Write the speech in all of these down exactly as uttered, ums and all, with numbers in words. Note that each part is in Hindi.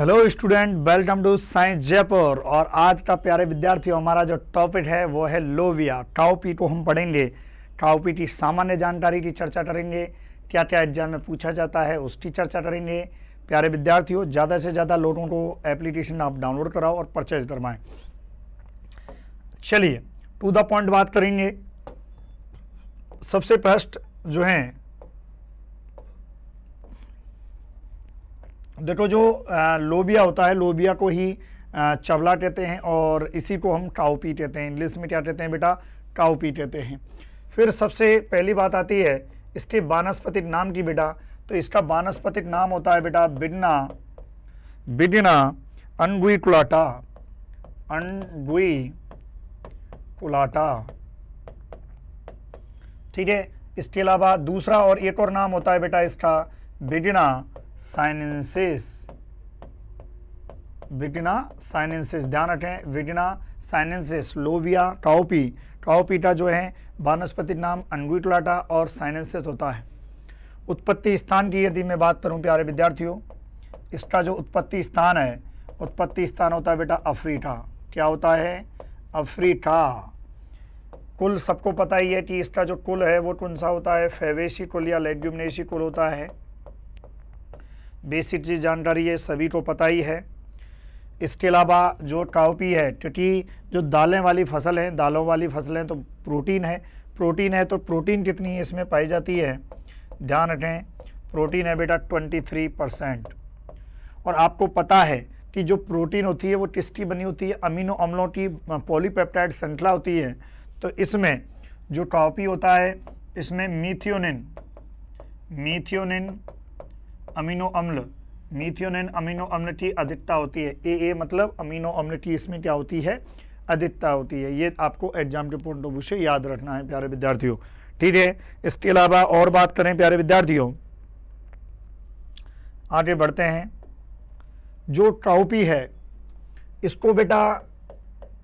Hello student, welcome to science Jaipur. और आज का प्यारे विद्यार्थियों, हमारा जो टॉपिक है वो है लोबिया। काउपी को हम पढ़ेंगे, काउपी की सामान्य जानकारी की चर्चा करेंगे, क्या क्या एग्जाम में पूछा जाता है उसकी चर्चा करेंगे। प्यारे विद्यार्थियों, ज़्यादा से ज़्यादा लोगों को एप्लीकेशन आप डाउनलोड कराओ और परचेज करवाएं। चलिए टू द पॉइंट बात करेंगे। सबसे फर्स्ट जो हैं, देखो जो लोबिया होता है, लोबिया को ही चवला कहते हैं और इसी को हम काउपी कहते हैं। इंग्लिश में क्या कहते हैं बेटा? काउपी कहते हैं। फिर सबसे पहली बात आती है इसके वानस्पतिक नाम की बेटा, तो इसका वानस्पतिक नाम होता है बेटा विग्ना विग्ना अंगुइकुलाटा अंगुइकुलाटा, ठीक है। इसके अलावा दूसरा और एक और नाम होता है बेटा इसका विग्ना साइनेंसिस विग्ना साइनेंसिस। ध्यान रखें, विग्ना साइनेंसिस। लोबिया, काउपी, काउपी का जो है वानस्पतिक नाम अंगुइकुलाटा और साइनेंसिस होता है। उत्पत्ति स्थान की यदि मैं बात करूं प्यारे विद्यार्थियों, इसका जो उत्पत्ति स्थान है, उत्पत्ति स्थान होता है बेटा अफ्रीका। क्या होता है? अफ्रीका। कुल सबको पता ही है कि इसका जो कुल है वो कौन सा होता है, फैबेसी कुल या लेग्यूमिनेसी कुल होता है। बेसिक चीज़ जानकारी है, सभी को पता ही है। इसके अलावा जो काउपी है, क्योंकि जो दालें वाली फसल हैं, दालों वाली फसलें तो प्रोटीन है, प्रोटीन है तो प्रोटीन कितनी इसमें पाई जाती है, ध्यान रखें, प्रोटीन है बेटा तेईस परसेंट। और आपको पता है कि जो प्रोटीन होती है वो किसकी बनी होती है, अमीनो अम्लों की पॉलीपेप्टाइड श्रृंखला होती है। तो इसमें जो काउपी होता है इसमें मिथियोनिन मिथियोनिन अमीनो अम्ल मिथियोनिन अमीनो अम्ल की अधिकता होती है। ए ए मतलब अमीनो अम्ल की इसमें क्या होती है, अधिकता होती है। ये आपको एग्जाम के पॉइंट ऑफ व्यू से याद रखना है प्यारे विद्यार्थियों, ठीक है। इसके अलावा और बात करें प्यारे विद्यार्थियों, आगे बढ़ते हैं। जो काउपी है इसको बेटा,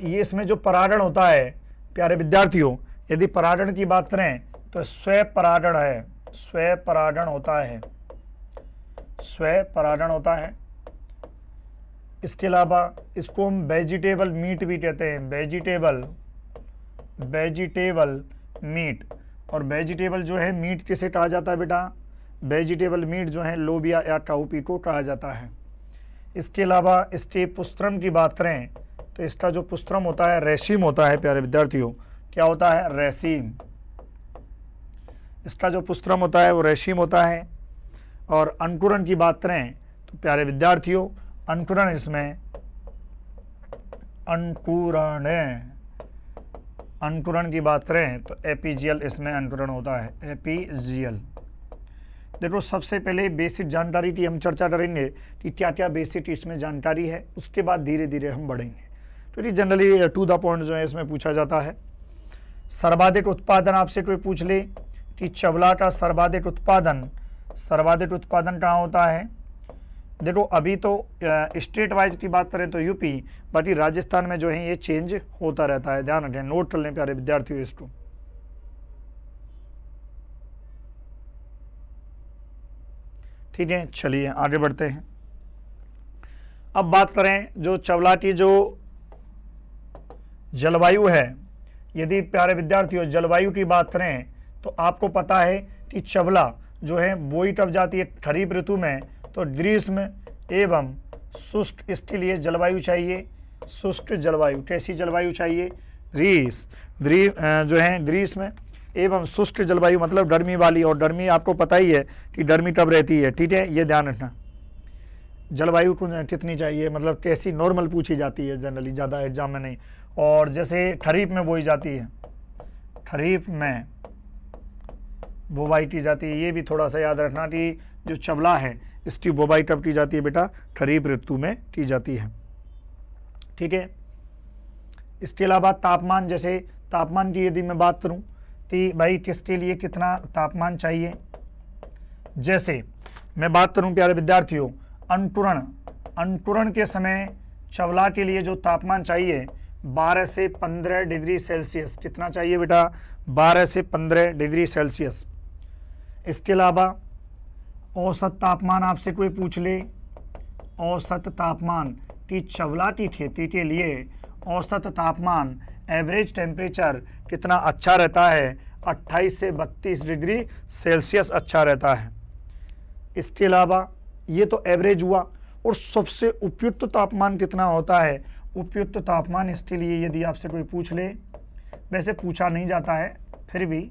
ये इसमें जो परागण होता है प्यारे विद्यार्थियों, यदि परागण की बात करें तो स्वयं परागण है, स्वयं परागण होता है, स्वयं परागण होता है। इसके अलावा इसको हम वेजिटेबल मीट भी कहते हैं, वेजिटेबल वेजिटेबल मीट। और वेजिटेबल जो है मीट किसे कहा जाता है बेटा, वेजिटेबल मीट जो है लोबिया या काउपी को कहा जाता है। इसके अलावा इसके पुस्त्रम की बात करें तो इसका जो पुस्त्रम होता है रेशीम होता है प्यारे विद्यार्थियों। क्या होता है? रेशीम। इसका जो पुस्त्रम होता है वो रेशीम होता है। और अंकुरण की बात करें तो प्यारे विद्यार्थियों अंकुरण इसमें अंकुरण अंकुरण की बात करें तो एपीजियल इसमें अंकुरण होता है, एपीजियल। देखो सबसे पहले बेसिक जानकारी की हम चर्चा करेंगे कि क्या क्या बेसिक इसमें जानकारी है, उसके बाद धीरे धीरे हम बढ़ेंगे, क्योंकि तो जनरली टू द पॉइंट जो है इसमें पूछा जाता है। सर्वाधिक उत्पादन, आपसे कोई पूछ ले कि चवला का सर्वाधिक उत्पादन सर्वाधिक उत्पादन कहाँ होता है, देखो अभी तो स्टेट वाइज की बात करें तो यूपी, बाकी राजस्थान में जो है ये चेंज होता रहता है। ध्यान रखें, नोट कर लें प्यारे विद्यार्थियों इसको। ठीक है, चलिए आगे बढ़ते हैं। अब बात करें जो चवला की जो जलवायु है, यदि प्यारे विद्यार्थियों जलवायु की बात करें तो आपको पता है कि चवला जो है बोई कब जाती है, खरीफ ऋतु में। तो ग्रीष्म एवं शुष्क, इसके लिए जलवायु चाहिए, शुष्क जलवायु। कैसी जलवायु चाहिए? ग्रीस ग्री जो है ग्रीष्म एवं शुष्क जलवायु, मतलब गर्मी वाली। और गर्मी आपको पता ही है कि गर्मी कब रहती है, ठीक है, ये ध्यान रखना। जलवायु कितनी चाहिए, मतलब कैसी, नॉर्मल पूछी जाती है जनरली, ज़्यादा एग्जाम में नहीं। और जैसे खरीफ में बोई जाती है, खरीफ में बोवाई की जाती है। ये भी थोड़ा सा याद रखना कि जो चवला है इसकी बोवाई कब की जाती है बेटा, खरीफ ऋतु में की जाती है, ठीक है। इसके अलावा तापमान, जैसे तापमान की यदि मैं बात करूं तो भाई किसके लिए कितना तापमान चाहिए, जैसे मैं बात करूं प्यारे विद्यार्थियों अंकुरण अंकुरण के समय चवला के लिए जो तापमान चाहिए बारह से पंद्रह डिग्री सेल्सियस। कितना चाहिए बेटा? बारह से पंद्रह डिग्री सेल्सियस। इसके अलावा औसत तापमान आपसे कोई पूछ ले, औसत तापमान टी चवलाटी खेती के लिए औसत तापमान एवरेज टेम्परेचर कितना अच्छा रहता है, अट्ठाईस से बत्तीस डिग्री सेल्सियस अच्छा रहता है। इसके अलावा ये तो एवरेज हुआ, और सबसे उपयुक्त तापमान कितना होता है? उपयुक्त तापमान इसके लिए यदि आपसे कोई पूछ ले, वैसे पूछा नहीं जाता है, फिर भी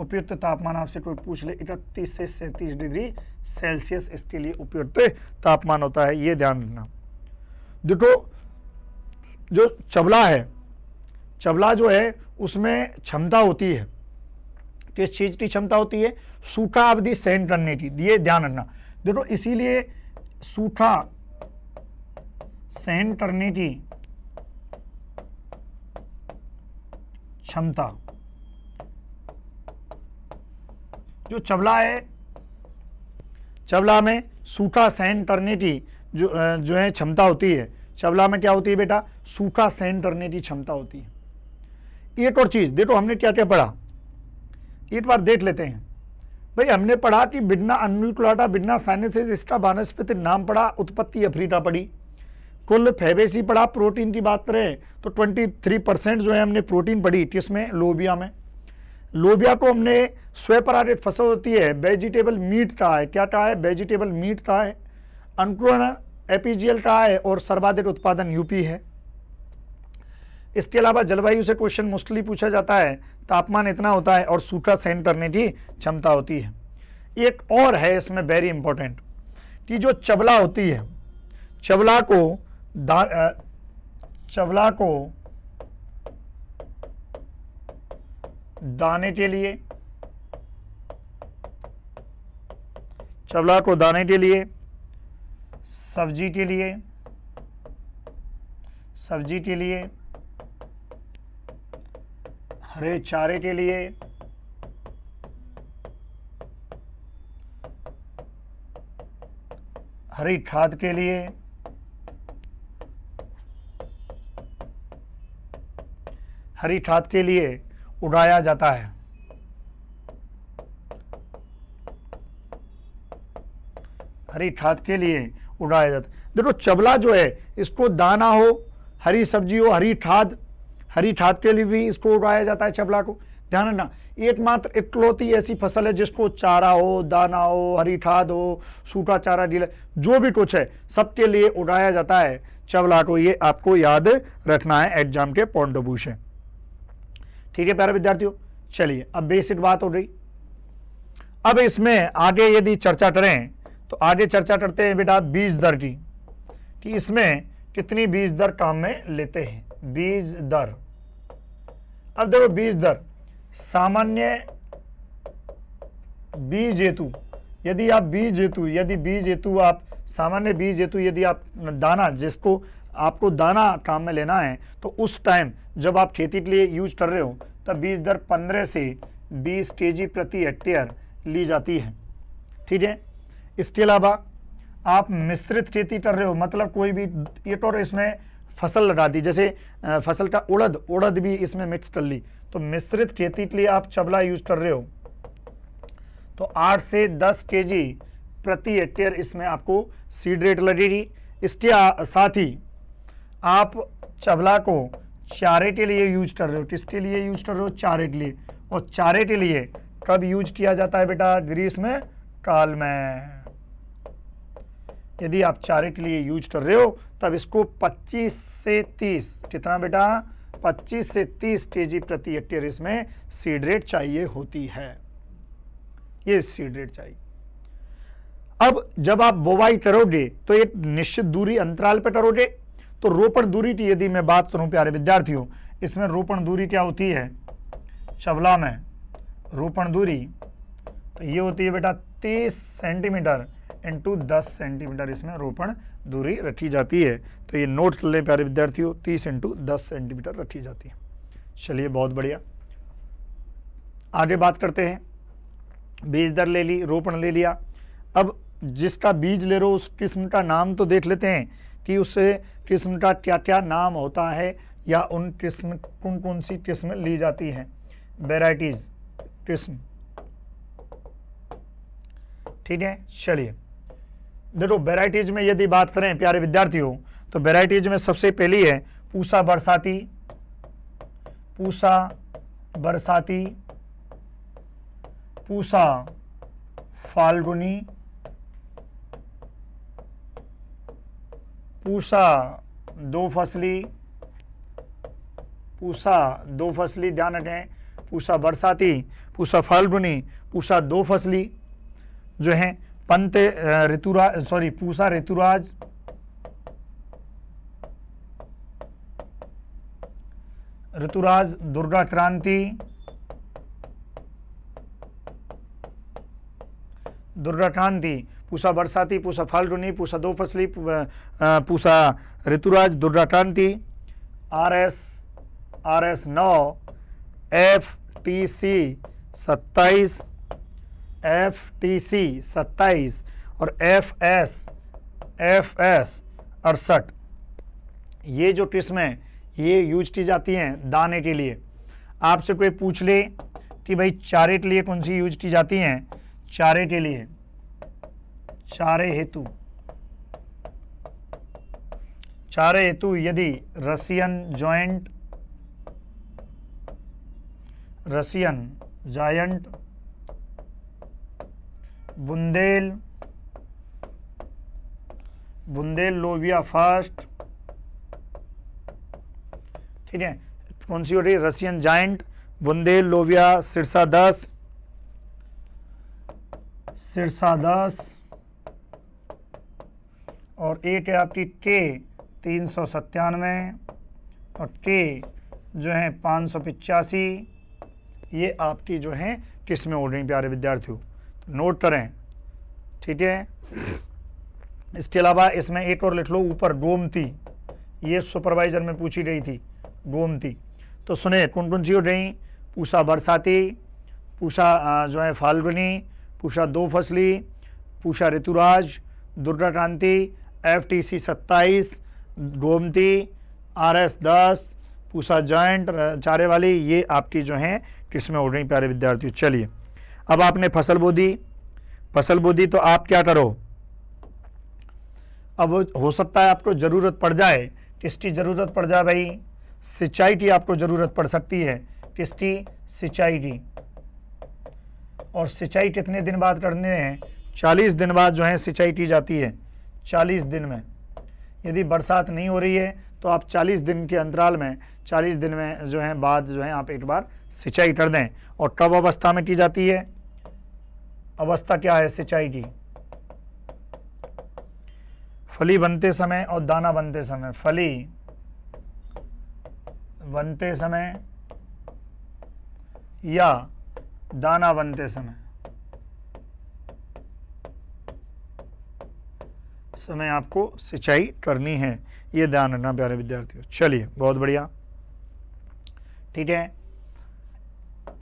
उपयुक्त तापमान आपसे कोई पूछ ले, इकतीस से सैंतीस डिग्री सेल्सियस इसके लिए उपयुक्त तापमान होता है, ये ध्यान रखना। देखो जो चबला है, चबला जो है उसमें क्षमता होती है, किस चीज़ की क्षमता होती है? सूखा अवधि सहन करने की, ये ध्यान रखना। देखो इसीलिए सूखा सहन करने की क्षमता जो चबला है, चबला में सूखा सहन करने की जो जो है क्षमता होती है। चबला में क्या होती है बेटा? सूखा सहन करने की क्षमता होती है। एक और चीज़ देखो, हमने क्या क्या पढ़ा एक बार देख लेते हैं भाई। हमने पढ़ा कि विग्ना अनग्युकुलाटा, विग्ना साइनेसिस, इसका वानस्पतिक नाम पढ़ा, उत्पत्ति अफ्रीका पढ़ी, कुल फैबेसी पढ़ा। प्रोटीन की बात करें तो तेईस परसेंट जो है हमने प्रोटीन पढ़ी, किसमें? लोबिया में। लोबिया को हमने स्वपरागित फसल होती है, वेजिटेबल मीट कहा है। क्या कहा है? वेजिटेबल मीट कहा है। अंकुरण एपीजियल कहा है, और सर्वाधिक उत्पादन यूपी है। इसके अलावा जलवायु से क्वेश्चन मोस्टली पूछा जाता है, तापमान इतना होता है और सूखा सहन करने की क्षमता होती है। एक और है इसमें वेरी इंपॉर्टेंट, कि जो चबला होती है, चबला को चबला को दाने के लिए चबला को दाने के लिए सब्जी के लिए सब्जी के लिए हरे चारे के लिए, हरी खाद के लिए, हरी खाद के लिए उगाया जाता है। हरी खाद के लिए उगाया जाता है। देखो चबला जो है, इसको दाना हो, हरी सब्जी हो, हरी खाद, हरी खाद के लिए भी इसको उगाया जाता है, चबला को, ध्यान रखना। एकमात्र इकलौती ऐसी फसल है जिसको चारा हो, दाना हो, हरी खाद हो, सूखा चारा डील, जो भी कुछ है सबके लिए उगाया जाता है चबला को, ये आपको याद रखना है एग्जाम के पॉइंट ऑफ व्यू से। ठीक है प्यारे विद्यार्थियों, चलिए अब बेसिक बात हो गई। अब इसमें आगे यदि चर्चा करें तो आगे चर्चा करते हैं बेटा बीज दर की, कि इसमें कितनी बीज दर काम में लेते हैं। बीज दर, अब देखो बीज दर, सामान्य बीज हेतु, यदि आप बीज हेतु यदि बीज हेतु आप सामान्य बीज हेतु यदि आप दाना, जिसको आपको दाना काम में लेना है, तो उस टाइम जब आप खेती के लिए यूज कर रहे हो, तब बीज दर पंद्रह से बीस केजी प्रति हेक्टेयर ली जाती है। ठीक है, इसके अलावा आप मिश्रित खेती कर रहे हो, मतलब कोई भी एक और इसमें फसल लगा दी, जैसे फसल का उड़द, उड़द भी इसमें मिक्स कर ली, तो मिश्रित खेती के लिए आप चबला यूज कर रहे हो, तो आठ से दस केजी प्रति हेक्टेयर इसमें आपको सीड रेट लगेगी। इसके साथ ही आप चबला को चारे के लिए यूज कर रहे हो, किसके लिए यूज कर रहे हो? चारे के लिए। और चारे के लिए कब यूज किया जाता है बेटा? ग्रीष्म में, काल में। यदि आप चारे के लिए यूज कर रहे हो, तब इसको पच्चीस से तीस, कितना बेटा? पच्चीस से तीस केजी प्रति हेक्टेयर इसमें सीड रेट चाहिए होती है, ये सीड रेट चाहिए। अब जब आप बोवाई करोगे तो एक निश्चित दूरी अंतराल पर करोगे, तो रोपण दूरी की यदि मैं बात करूं प्यारे विद्यार्थियों, इसमें रोपण दूरी क्या होती है? चबला में रोपण दूरी तो ये होती है बेटा तीस सेंटीमीटर इंटू दस सेंटीमीटर इसमें रोपण दूरी रखी जाती है। तो ये नोट कर लें प्यारे विद्यार्थियों, तीस इंटू दस सेंटीमीटर रखी जाती है। चलिए बहुत बढ़िया, आगे बात करते हैं। बीज दर ले ली, रोपण ले लिया, अब जिसका बीज ले रहे हो उस किस्म का नाम तो देख लेते हैं कि उस किस्म का क्या क्या नाम होता है, या उन किस्म कौन कौन सी किस्म ली जाती हैं, वेराइटीज, किस्म। ठीक है, चलिए देखो वेराइटीज़ में यदि बात करें प्यारे विद्यार्थियों तो वेराइटीज़ में सबसे पहली है पूसा बरसाती, पूसा बरसाती, पूसा फाल्गुनी, पूसा दो फसली, पूसा दो फसली ध्यान रखें, पूसा बरसाती, पूसा फाल्गुनी, पूसा दो फसली जो हैं पंत ऋतुराज सॉरी पूसा ऋतुराज, ऋतुराज दुर्गा क्रांति, दुर्गा क्रांति, पूसा बरसाती, पूसा फाल्गुनी, पूसा दो फसली, Pusa Rituraj Durga Kranti, R S R S नौ, एफ टी सी सत्ताईस, एफ टी सी सत्ताईस और एफ एस एफ एस अड़सठ। ये जो किस्में ये यूज की जाती हैं दाने के लिए। आपसे कोई पूछ ले कि भाई चारे के लिए कौन सी यूज की जाती हैं, चारे के लिए, चारे हेतु, चारे हेतु यदि Russian joint, Russian giant, Bundel, Bundel लोबिया फर्स्ट, ठीक है, कौन सी हो रही, रशियन जायंट, बुंदेल लोबिया, सिरसा दस, सिरसा दस और एक है आपकी के तीन सौ सत्तानवे और के जो है पाँच सौ पचासी। ये आपकी जो है किस्में हो रही प्यारे विद्यार्थियों, तो नोट करें ठीक है। इसके अलावा इसमें एक और लिख लो ऊपर गोमती, ये सुपरवाइजर में पूछी गई थी गोमती। तो सुने कौन कौन सी हो रही, पूसा बरसाती, पूसा जो है फाल्गुनी, पूसा दो फसली, पूसा ऋतुराज दुर्गा क्रांति, एफ टी सी सत्ताईस, गोमती, आर एस दस, पूसा जॉइंट चारे वाली, ये आपकी जो हैं किस्में हो रही प्यारे विद्यार्थियों। चलिए अब आपने फसल बो दी, फसल बो दी तो आप क्या करो, अब हो सकता है आपको ज़रूरत पड़ जाए, किसकी ज़रूरत पड़ जाए भाई, सिंचाई की आपको ज़रूरत पड़ सकती है, किसकी, सिंचाई की। और सिंचाई कितने दिन बाद करने हैं, चालीस दिन बाद जो है सिंचाई की जाती है, चालीस दिन में। यदि बरसात नहीं हो रही है तो आप चालीस दिन के अंतराल में, चालीस दिन में जो है बाद जो है आप एक बार सिंचाई कर दें। और कब अवस्था में की जाती है, अवस्था क्या है सिंचाई की, फली बनते समय और दाना बनते समय, फली बनते समय या दाना बनते समय, समय आपको सिंचाई करनी है, ये ध्यान रखना प्यारे विद्यार्थियों। चलिए बहुत बढ़िया, ठीक है,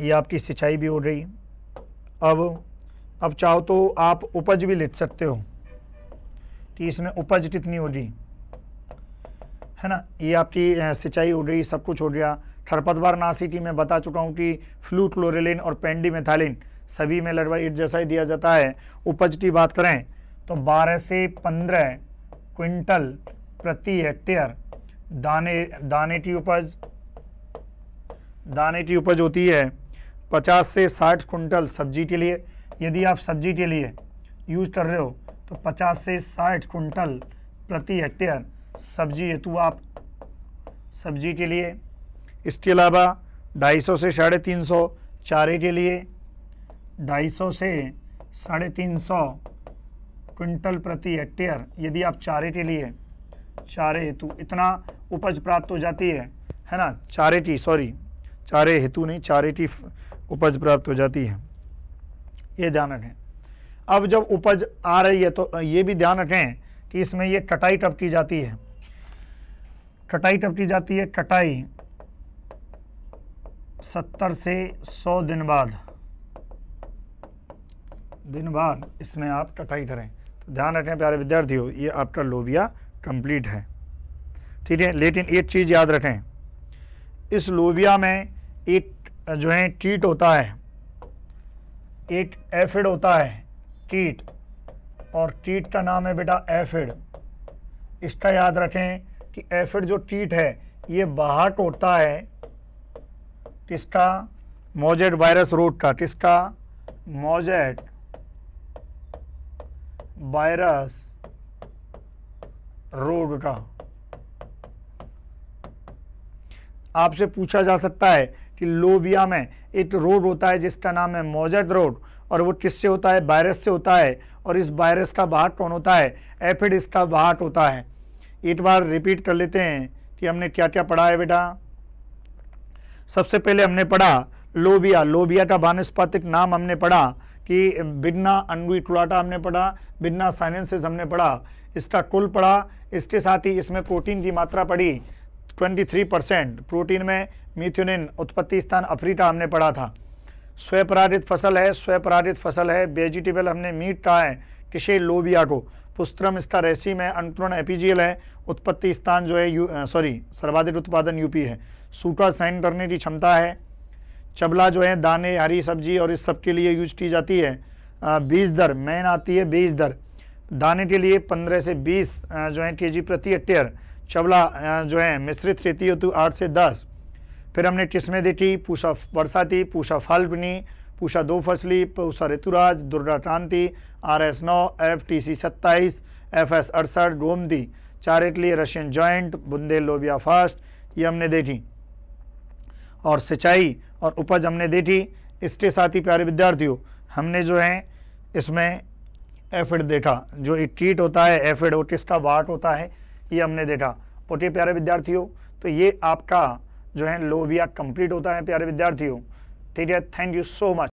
ये आपकी सिंचाई भी हो रही। अब अब चाहो तो आप उपज भी लिख सकते हो कि इसमें उपज कितनी होगी, है ना। ये आपकी सिंचाई हो रही, सब कुछ हो गया। खरपतवार नाशिकी में बता चुका हूँ कि फ्लू क्लोरेलिन और पेंडी मेथालिन सभी में लगभग एक जैसा ही दिया जाता है। उपज की बात करें तो बारह से पंद्रह क्विंटल प्रति हेक्टेयर दाने दाने की उपज दाने की उपज होती है। पचास से साठ क्विंटल सब्जी के लिए, यदि आप सब्जी के लिए यूज कर रहे हो तो पचास से साठ क्विंटल प्रति हेक्टेयर सब्जी हेतु आप सब्जी के लिए। इसके अलावा ढाई सौ से साढ़े तीन सौ चारे के लिए, ढाई सौ से साढ़े तीन सौ क्विंटल प्रति हेक्टेयर यदि आप चारे के लिए, चारे हेतु इतना उपज प्राप्त हो जाती है, है ना, चारे की सॉरी चारे हेतु नहीं चारे की उपज प्राप्त हो जाती है, ये ध्यान रखें। अब जब उपज आ रही है तो ये भी ध्यान रखें कि इसमें ये कटाई कब की जाती है, कटाई कब की जाती है, कटाई सत्तर से सौ दिन बाद दिन बाद इसमें आप कटाई करें। तो ध्यान रखें प्यारे विद्यार्थियों, ये आपका लोबिया कंप्लीट है, ठीक है। लेकिन एक चीज़ याद रखें, इस लोबिया में एक जो है कीट होता है, एक एफिड होता है, कीट और टीट का नाम है बेटा एफिड। इसका याद रखें कि एफिड जो टीट है ये बाहर होता है किसका, मोजेट वायरस रूट का, किसका, मोजेट वायरस रोग का। आपसे पूछा जा सकता है कि लोबिया में एक रोग होता है जिसका नाम है मोजेट रोग, और वो किससे होता है, वायरस से होता है, और इस वायरस का वाहक कौन होता है, एफिड इसका वाहक होता है। एक बार रिपीट कर लेते हैं कि हमने क्या क्या पढ़ा है बेटा। सबसे पहले हमने पढ़ा लोबिया, लोबिया का वानस्पतिक नाम हमने पढ़ा कि विग्ना अंगुइकुलाटा हमने पढ़ा, विग्ना साइनेंसिस हमने पढ़ा, इसका कुल पढ़ा। इसके साथ ही इसमें प्रोटीन की मात्रा पढ़ी तेईस परसेंट, प्रोटीन में मिथ्योनिन, उत्पत्ति स्थान अफ्रीका हमने पढ़ा था। स्वपराजित फसल है, स्वपराजित फसल है, वेजिटेबल हमने मीट कहा है किसे, लोबिया को। पुस्त्रम इसका रेसिम है, अंकुरण एपीजियल है, उत्पत्ति स्थान जो है सॉरी सर्वाधिक उत्पादन यूपी है, सूखा सहन करने की क्षमता है। चबला जो है दाने, हरी सब्जी और इस सब के लिए यूज की जाती है। बीज दर मेन आती है, बीज दर दाने के लिए पंद्रह से बीस जो है केजी प्रति हेक्टेयर। चबला जो है मिश्रित खेती हेतु आठ से दस। फिर हमने किस्में देखी, पूसा बरसाती, पूसा फाल्गुनी, पूसा दो फसली, पूसा ऋतुराज, दुर्गा क्रांति, आर एस नौ, एफ टी सी सत्ताईस, एफ एस अड़सठ, गोमती। चारे के लिए रशियन जॉइंट, बुंदेल लोबिया फास्ट, ये हमने देखी। और सिंचाई और उपज हमने देखी। इसके साथ ही प्यारे विद्यार्थियों हमने जो है इसमें एफिड देखा, जो एक कीट होता है एफिड, वो किसका वाहक होता है ये हमने देखा। ओके प्यारे विद्यार्थियों, तो ये आपका जो है लोबिया कंप्लीट होता है प्यारे विद्यार्थियों, ठीक है। Thank you so much.